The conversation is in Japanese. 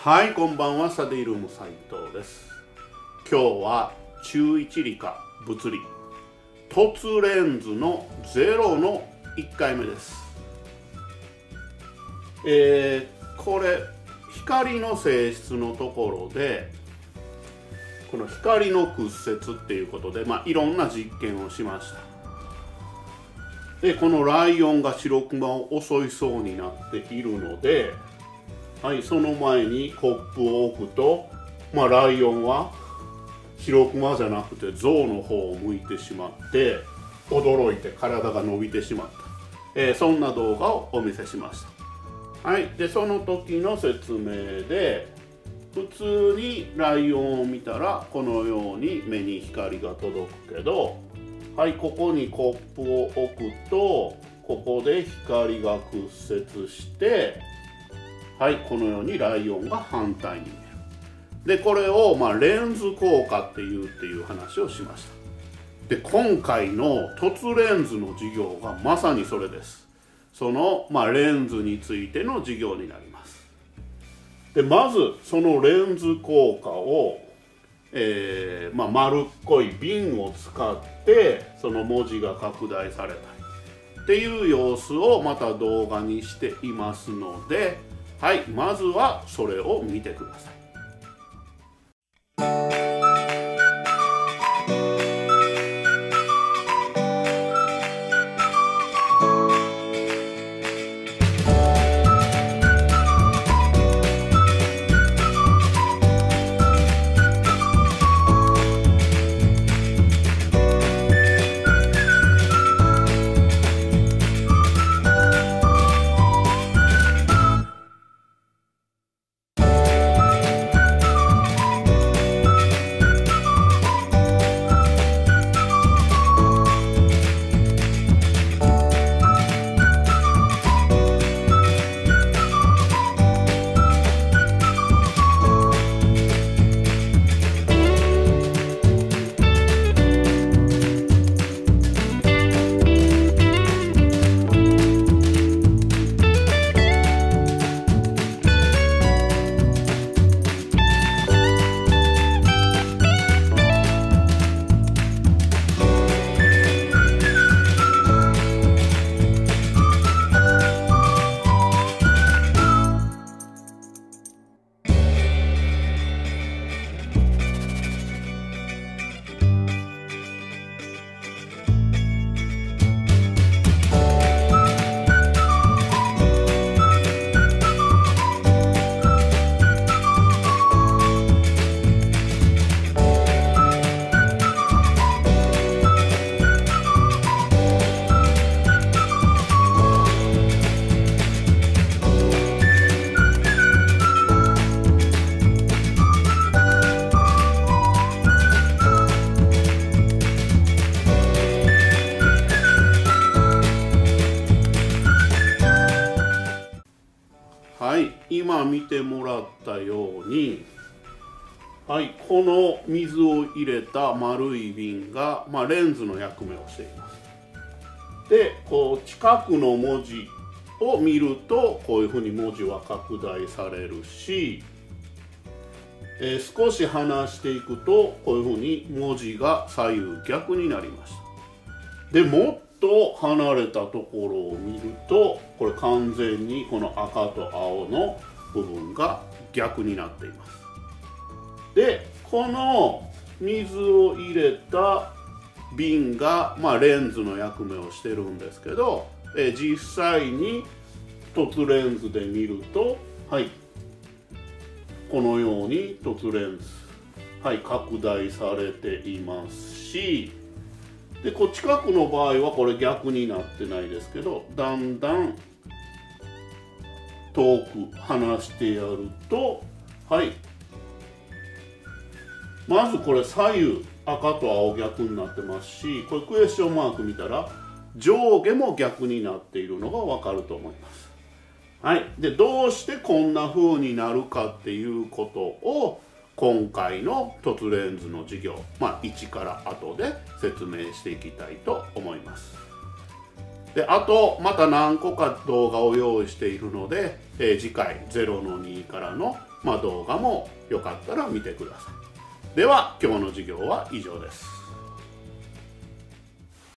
はい、こんばんは。サディルーム斉藤です。今日は中1理科物理凸レンズの0の1回目です。これ光の性質のところでこの光の屈折っていうことで、いろんな実験をしました。でこのライオンが白クマを襲いそうになっているので、その前にコップを置くと、ライオンは白クマじゃなくて象の方を向いてしまって驚いて体が伸びてしまった、そんな動画をお見せしました。でその時の説明で、普通にライオンを見たらこのように目に光が届くけど、ここにコップを置くとここで光が屈折して。このようにライオンが反対に見える。でこれをレンズ効果っていう話をしました。で今回の凸レンズの授業がまさにそれです。その、レンズについての授業になります。でまずそのレンズ効果を、丸っこい瓶を使ってその文字が拡大されたりっていう様子をまた動画にしていますので、まずはそれを見てください。今見てもらったように、この水を入れた丸い瓶が、レンズの役目をしています。でこう近くの文字を見るとこういうふうに文字は拡大されるし、少し離していくとこういうふうに文字が左右逆になりました。でもと離れたところを見るとこれ完全にこの赤と青の部分が逆になっています。でこの水を入れた瓶が、レンズの役目をしてるんですけど、実際に凸レンズで見ると、このように凸レンズ、拡大されていますし、でこう近くの場合はこれ逆になってないですけど、だんだん遠く離してやると、まずこれ左右赤と青逆になってますし、これクエスチョンマーク見たら上下も逆になっているのが分かると思います。でどうしてこんな風になるかっていうことを今回の凸レンズの授業、1から後で説明していきたいと思います。であとまた何個か動画を用意しているので、次回 0-2 からの、動画もよかったら見てください。では今日の授業は以上です。